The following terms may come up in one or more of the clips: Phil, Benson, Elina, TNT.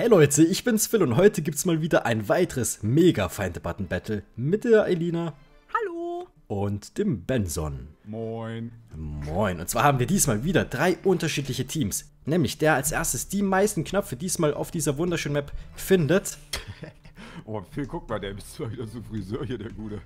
Hey Leute, ich bin's Phil und heute gibt's mal wieder ein weiteres Mega-Feinde-Button-Battle mit der Elina. Hallo! Und dem Benson. Moin. Moin. Und zwar haben wir diesmal wieder drei unterschiedliche Teams. Nämlich der als erstes die meisten Knöpfe diesmal auf dieser wunderschönen Map findet. Oh, Phil, guck mal, der ist zwar wieder so Friseur hier, der Gute.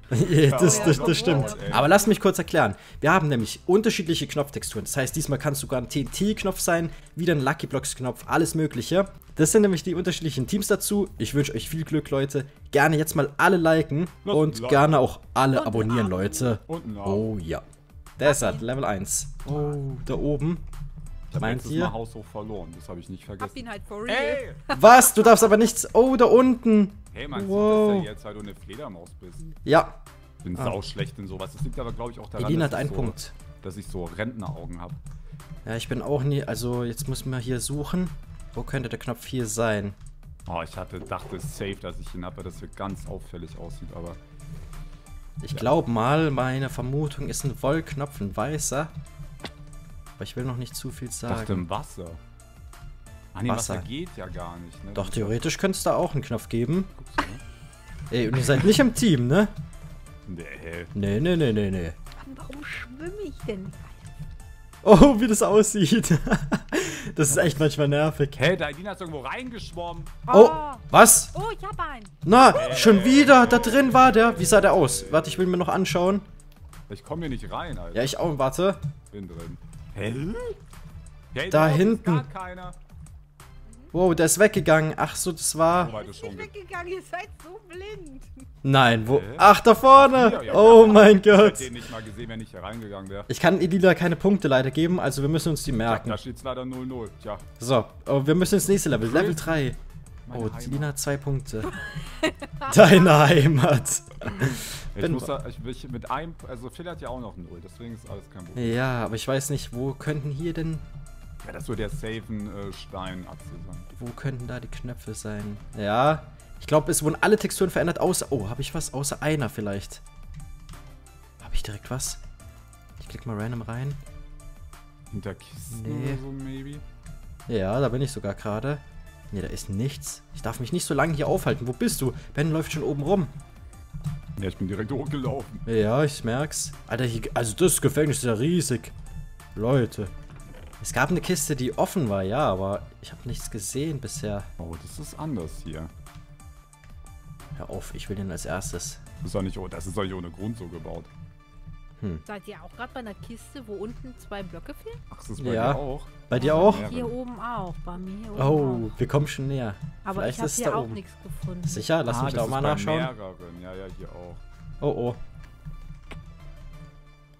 das stimmt. Aber lasst mich kurz erklären. Wir haben nämlich unterschiedliche Knopftexturen. Das heißt, diesmal kann es sogar ein TNT-Knopf sein, wieder ein Lucky Blocks-Knopf, alles Mögliche. Das sind nämlich die unterschiedlichen Teams dazu. Ich wünsche euch viel Glück, Leute. Gerne jetzt mal alle liken und gerne auch alle und abonnieren, Leute. Und oh ja. Desert, Level 1. Oh, da oben. Ich hab letztes Mal Haushoch verloren, das habe ich nicht vergessen. Hab ihn halt for real. Ey. Was? Du darfst aber nichts... Oh, da unten. Hey, man sieht, dass du jetzt halt eine Fledermaus bist. Ja. Ich bin sauschlecht in sowas. Das liegt aber, glaube ich, auch daran, Elina hat einen Punkt, dass ich so Rentneraugen habe. Ja, ich bin auch nie... Also, jetzt müssen wir hier suchen. Wo könnte der Knopf hier sein? Oh, ich dachte safe, dass ich ihn habe, dass er ganz auffällig aussieht, aber... Ich glaube mal, meine Vermutung ist ein Wollknopf, ein weißer. Aber ich will noch nicht zu viel sagen. Ich dachte im Wasser. Ah, nee, Wasser geht ja gar nicht, ne? Doch, theoretisch könnte es da auch einen Knopf geben. Guckst du, ne? Ey, und ihr seid nicht im Team, ne? Nee. Mann, warum schwimme ich denn? Oh, wie das aussieht. Das ist echt manchmal nervig. Hey, da Elina ist irgendwo reingeschwommen. Oh, was? Oh, ich hab einen. Na, schon wieder. Da drin war der. Wie sah der aus? Warte, ich will mir noch anschauen. Ich komme hier nicht rein, Alter. Ja, ich auch. Warte. Bin drin. Hä? Hey, da hinten. Ist gar keiner. Wow, der ist weggegangen. Ach so, das war... Oh, ist nicht weggegangen, ihr seid so blind. Nein, wo... Ach, da vorne. Ja, oh mein Gott. Ich hätte den nicht mal gesehen, wenn ich hier reingegangen wäre. Ich kann Elina keine Punkte leider geben, also wir müssen uns die merken. Da steht es leider 0-0. Ja. So, wir müssen ins nächste Level. Level 3. Oh, Elina hat 2 Punkte. Deine Heimat. Ich mit einem... Also Phil hat ja auch noch 0, deswegen ist alles kein Problem. Ja, aber ich weiß nicht, wo könnten hier denn... Ja, das wird der safen Steinachse sein. Wo könnten da die Knöpfe sein? Ja, ich glaube, es wurden alle Texturen verändert, außer... Oh, habe ich was? Außer einer vielleicht. Habe ich direkt was? Ich klicke mal random rein. Hinter Kisten oder so, maybe? Ja, da bin ich sogar gerade. Nee, da ist nichts. Ich darf mich nicht so lange hier aufhalten. Wo bist du? Ben läuft schon oben rum. Ja, ich bin direkt hochgelaufen. Ja, ich merk's. Alter, hier, also das Gefängnis ist ja riesig. Leute. Es gab eine Kiste, die offen war, ja, aber ich habe nichts gesehen bisher. Oh, das ist anders hier. Hör auf, ich will den als erstes. Das ist doch nicht ohne Grund so gebaut. Hm. Seid ihr auch gerade bei einer Kiste, wo unten 2 Blöcke fehlen? Ach, das ist bei dir auch. Bei dir auch? Hier oben auch, bei mir oben auch. Oh, wir kommen schon näher. Aber vielleicht ich habe hier da auch nichts gefunden. Sicher, lass mich da auch mal nachschauen. Ja, hier auch. Oh.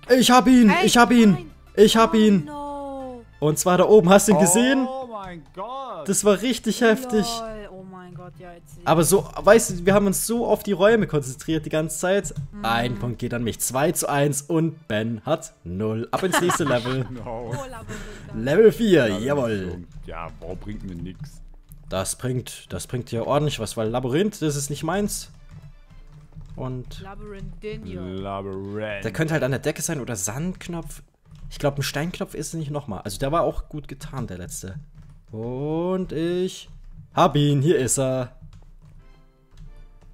Ich hab ihn, hey, ich hab ihn, nein. Ich hab ihn. No. Und zwar da oben, hast du ihn gesehen? Oh mein Gott. Das war richtig heftig. Lol. Oh mein Gott, ja, jetzt. Aber so, weißt du, wir haben uns so auf die Räume konzentriert die ganze Zeit. Ein Punkt geht an mich, 2-1 und Ben hat 0. Ab ins nächste Level. Level 4, jawohl. Ja, boah, bringt mir nix. Das bringt dir ordentlich was, weil Labyrinth, das ist nicht meins. Und Labyrinth. Der könnte halt an der Decke sein oder Sandknopf. Ich glaube, ein Steinknopf ist es nicht nochmal. Also der war auch gut getan, der letzte. Und ich hab ihn, hier ist er.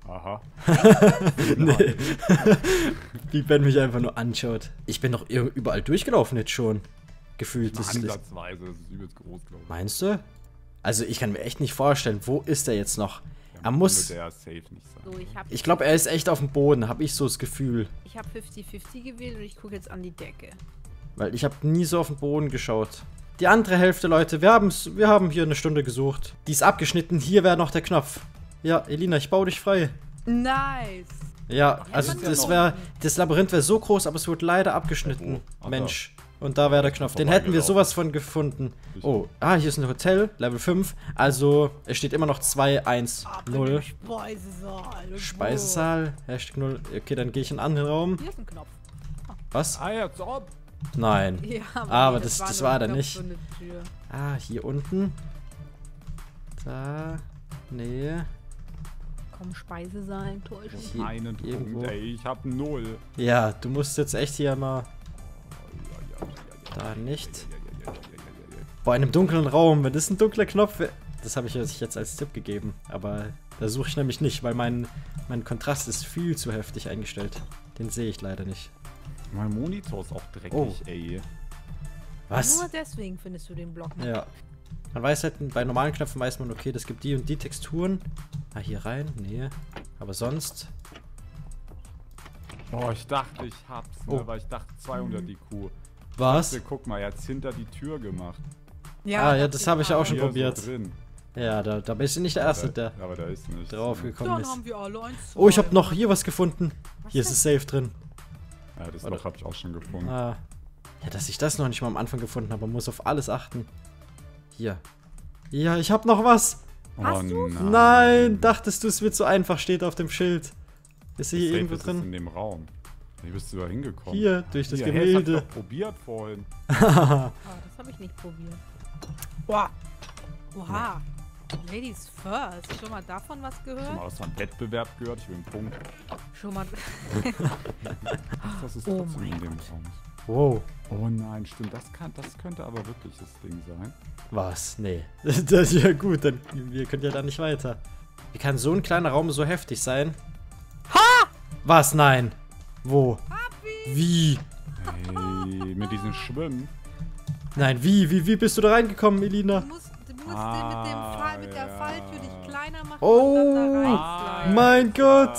Aha. Nee. Wie Ben mich einfach nur anschaut. Ich bin doch überall durchgelaufen jetzt schon. Gefühlt. Ansatzweise, das ist übelst groß, glaube ich. Meinst du? Also ich kann mir echt nicht vorstellen, wo ist der jetzt noch? Ja, er muss... Der safe nicht sein. So, ich glaube, er ist echt auf dem Boden, habe ich so das Gefühl. Ich habe 50-50 gewählt und ich gucke jetzt an die Decke. Weil ich habe nie so auf den Boden geschaut. Die andere Hälfte, Leute, wir haben hier eine Stunde gesucht. Die ist abgeschnitten, hier wäre noch der Knopf. Ja, Elina, ich baue dich frei. Nice. Ja, also das Labyrinth wäre so groß, aber es wurde leider abgeschnitten. Oh, Mensch. Und da wäre der Knopf. Den hätten wir sowas von gefunden. Oh, hier ist ein Hotel, Level 5. Also, es steht immer noch 2-1-0. Speisesaal, #0. Okay, dann gehe ich in einen anderen Raum. Hier ist ein Knopf. Was? Nein. Ja, aber das war da nicht. So hier unten. Da. Nee. Komm, Speisesaal, enttäuschen. Einen Punkt, ey, ich hab 0. Ja, du musst jetzt echt hier mal... Da nicht. Bei einem dunklen Raum, wenn das ein dunkler Knopf wäre. Das habe ich jetzt als Tipp gegeben, aber da suche ich nämlich nicht, weil mein Kontrast ist viel zu heftig eingestellt. Den sehe ich leider nicht. Mein Monitor ist auch dreckig, ey. Was? Nur deswegen findest du den Block nicht. Ja. Man weiß halt, bei normalen Knöpfen weiß man, okay, das gibt die und die Texturen. Ah, hier rein? Nee. Aber sonst... Oh, ich dachte, ich hab's, aber ich dachte 200 IQ. Was? Dachte, guck mal, er hat's hinter die Tür gemacht. Ja, ja, das habe ich ja auch schon probiert. So drin. Ja, da bist du nicht der Erste, der aber da ist nichts draufgekommen ist. Haben wir alle eins, ich habe noch hier was gefunden. Hier ist es safe drin. Ja, das Loch habe ich auch schon gefunden. Ah. Ja, dass ich das noch nicht mal am Anfang gefunden habe, man muss auf alles achten. Hier. Ja, ich habe noch was. Hast du? Nein, dachtest du, es wird so einfach, steht auf dem Schild. Ist hier irgendwo drin? Ist in dem Raum. Wie bist du da hingekommen? Hier, durch das Gemälde. Das hab ich probiert vorhin. Ah, das habe ich nicht probiert. Boah. Oha. Ladies first. Schon mal davon was gehört? Schon mal aus einem Wettbewerb gehört. Ich will einen Punkt. Schon mal... Ach, das ist trotzdem in dem Raum. Wow. Oh nein, stimmt. Das könnte aber wirklich das Ding sein. Was? Nee. Das ist ja gut. Dann, wir können ja da nicht weiter. Wie kann so ein kleiner Raum so heftig sein? Ha! Was? Nein. Wo? Papi. Wie? Hey, mit diesem Schwimmen? Nein, wie bist du da reingekommen, Elina? Du musst mit der Falltür dich kleiner machen und dann da reinsliden. Mein Gott!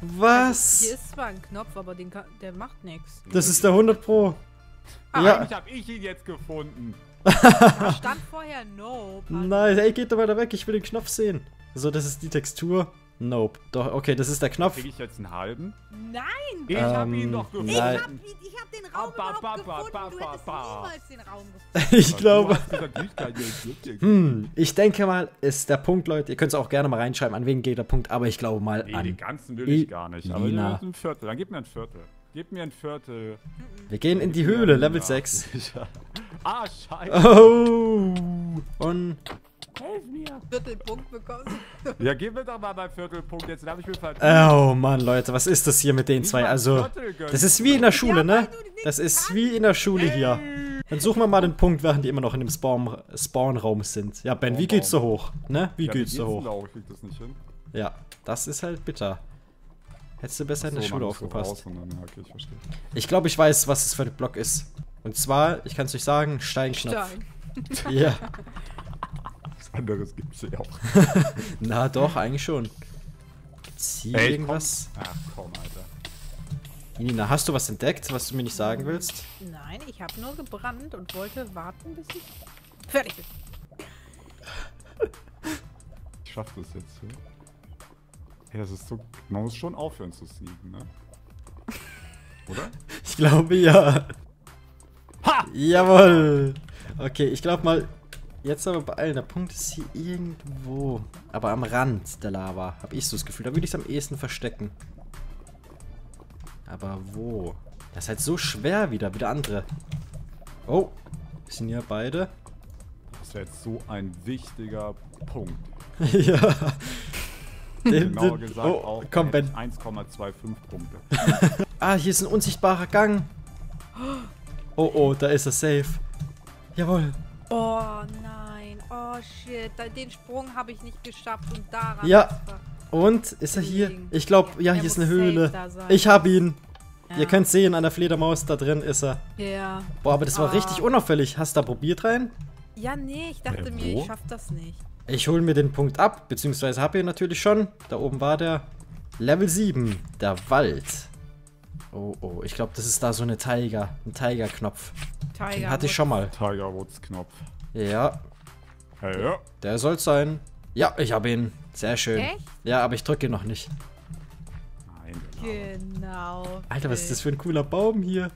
Was? Hier ist zwar ein Knopf, aber der macht nichts. Das ist der 100 Pro. Ach, ja. Eigentlich hab ich ihn jetzt gefunden. Da stand vorher Nope. Nein, ey, geht doch weiter weg, ich will den Knopf sehen. So, das ist die Textur. Nope. Doch, okay, das ist der Knopf. Krieg ich jetzt einen halben? Nein! Ich hab ihn doch gefunden. Ich hab den Raum gefunden. Du hättest niemals den Raum gefunden. Ich glaube... ich denke mal, ist der Punkt, Leute. Ihr könnt es auch gerne mal reinschreiben, an wen geht der Punkt. Aber ich glaube mal an... den ganzen will ich gar nicht. Aber ein Viertel. Dann gib mir ein Viertel. Gib mir ein Viertel. Wir gehen in die Höhle, Level 6. Ah, scheiße. Oh! Und... Helf mir! Viertelpunkt bekommen. Ja, gib mir doch mal meinen Viertelpunkt, jetzt habe ich mir falsch. Oh Mann, Leute, was ist das hier mit den zwei? Also, das ist wie in der Schule, ne? Das ist wie in der Schule hier. Dann suchen wir mal den Punkt, während die immer noch in dem Spawnraum sind. Ja, Ben, wie geht's so hoch? Ne? Wie geht's so hoch? Ja, das ist halt bitter. Hättest du besser in der Schule aufgepasst. Ich glaube, ich weiß, was es für ein Block ist. Und zwar, ich kann es euch sagen, Steinknopf. Stein. Ja. Anderes gibt's ja auch. Na doch, eigentlich schon. Gibt's hier irgendwas? Komm. Ach komm, Alter. Nina, hast du was entdeckt, was du mir nicht sagen willst? Nein, ich habe nur gebrannt und wollte warten, bis ich fertig bin. Ich schaff das jetzt hier. Hey, das ist so... Man muss schon aufhören zu sneaken, ne? Oder? Ich glaube, ja. Ha! Jawohl! Okay, ich glaube mal... Jetzt aber beeilen, der Punkt ist hier irgendwo. Aber am Rand der Lava, habe ich so das Gefühl. Da würde ich es am ehesten verstecken. Aber wo? Das ist halt so schwer wie der andere. Oh, wir sind hier beide. Das wäre jetzt so ein wichtiger Punkt. Ja. Genauer gesagt auch 1,25 Punkte. Ah, hier ist ein unsichtbarer Gang. Oh, da ist er safe. Jawohl. Oh nein, oh shit, den Sprung habe ich nicht geschafft und daran... Ja, und ist er hier? Ich glaube, ja, hier ist eine Höhle. Ich habe ihn. Ja. Ihr könnt sehen, an der Fledermaus, da drin ist er. Ja. Boah, aber das war richtig unauffällig. Hast du da probiert rein? Ja, nee, ich dachte mir, ich schaff das nicht. Ich hole mir den Punkt ab, beziehungsweise habe ich ihn natürlich schon. Da oben war der Level 7, der Wald. Oh, ich glaube, das ist da so eine Tiger-Knopf. Den hatte ich schon mal. Tiger Woods-Knopf. Ja. Ja. Der soll's sein. Ja, ich habe ihn. Sehr schön. Echt? Ja, aber ich drücke ihn noch nicht. Nein, genau. Alter, was ist das für ein cooler Baum hier?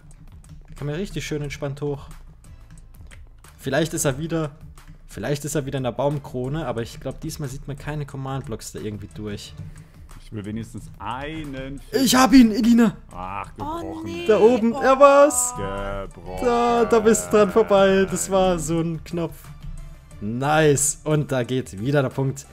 Da kann man richtig schön entspannt hoch. Vielleicht ist er wieder in der Baumkrone, aber ich glaube, diesmal sieht man keine Command-Blocks da irgendwie durch. Ich will wenigstens einen... Ich hab ihn, Elina! Ach, gebrochen. Oh, nee. Da oben, er war's! Gebrochen. Da bist du dran vorbei. Das war so ein Knopf. Nice. Und da geht wieder der Punkt.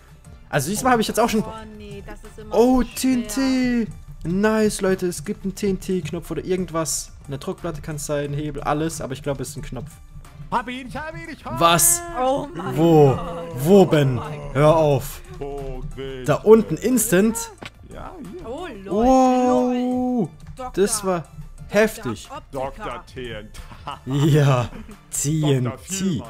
Also diesmal habe ich jetzt auch schon... Oh, nee, das ist immer so TNT! Nice, Leute. Es gibt einen TNT-Knopf oder irgendwas. Eine Druckplatte kann es sein, Hebel, alles. Aber ich glaube, es ist ein Knopf. Hab ihn, ich hab ihn. Was? Oh mein Gott. Wo, Ben? Hör auf. Da unten, instant. Ja, hier. Oh, Leute. Oh, das war heftig. Dr. TNT. Ja, TNT.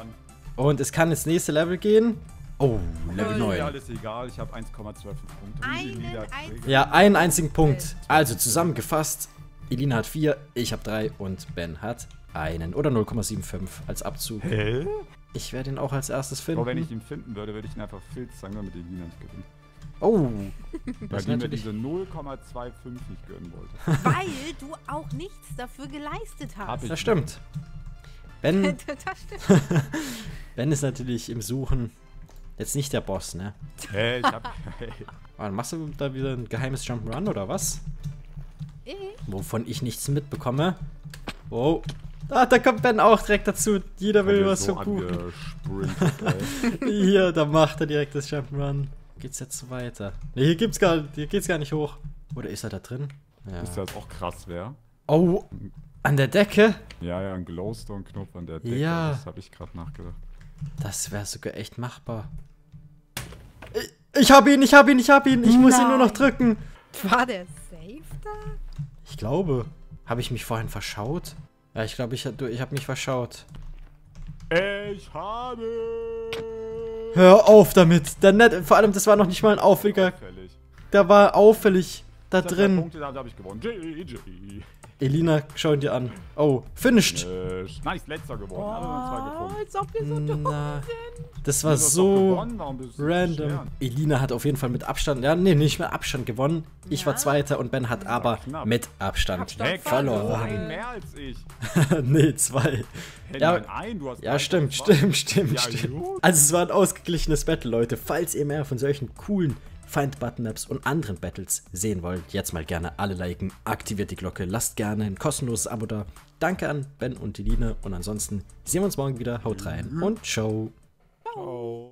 Und es kann ins nächste Level gehen. Oh, Level 9. Ja, alles egal. Ich habe 1,12 Punkte. Ja, einen einzigen Punkt. Also zusammengefasst, Elina hat 4, ich habe 3 und Ben hat einen. Oder 0,75 als Abzug. Hä? Ich werde ihn auch als erstes finden. Aber wenn ich ihn finden würde, würde ich ihn einfach Phil sagen, damit Elina nicht gewinnt. Oh. Weil die mir diese 0,25 nicht gönnen wollte. Weil du auch nichts dafür geleistet hast. Das stimmt. Ben, Ben ist natürlich im Suchen jetzt nicht der Boss, ne? Hey, ich hab... Hey. Machst du da wieder ein geheimes Jump'n'Run oder was? Wovon ich nichts mitbekomme. Wow. Ah, da kommt Ben auch direkt dazu. Jeder will was so gut. Hier, da macht er direkt das Jump'n'Run. Geht's jetzt weiter? Ne, hier gibt's hier geht's gar nicht hoch. Oder ist er da drin? Ja. Ist das auch krass, wer? Oh, an der Decke? Ja, ja, ein Glowstone-Knopf an der Decke. Ja. Das habe ich gerade nachgedacht. Das wäre sogar echt machbar. Ich habe ihn, ich habe ihn, ich habe ihn. Ich muss ihn nur noch drücken. War der safe da? Ich glaube. Habe ich mich vorhin verschaut? Ja, ich glaube, ich habe mich verschaut. Ich habe... Hör auf damit. Der Net, vor allem, das war noch nicht mal ein Aufwicker. Da war auffällig da drin. Punkte, da habe ich gewonnen. Elina, schau ihn dir an. Oh, finished. Nice, letzter geworden. Oh, als ob wir so doof sind. Das war so random. Elina hat auf jeden Fall mit Abstand, ja, nee, nicht mit Abstand gewonnen. Ich war Zweiter und Ben hat aber mit Abstand verloren. Mehr als ich. Nee, 2. Ja, ja, stimmt. Also es war ein ausgeglichenes Battle, Leute. Falls ihr mehr von solchen coolen Find-Button-Maps und anderen Battles sehen wollt, jetzt mal gerne alle liken, aktiviert die Glocke, lasst gerne ein kostenloses Abo da. Danke an Ben und Elina und ansonsten sehen wir uns morgen wieder. Haut rein und ciao.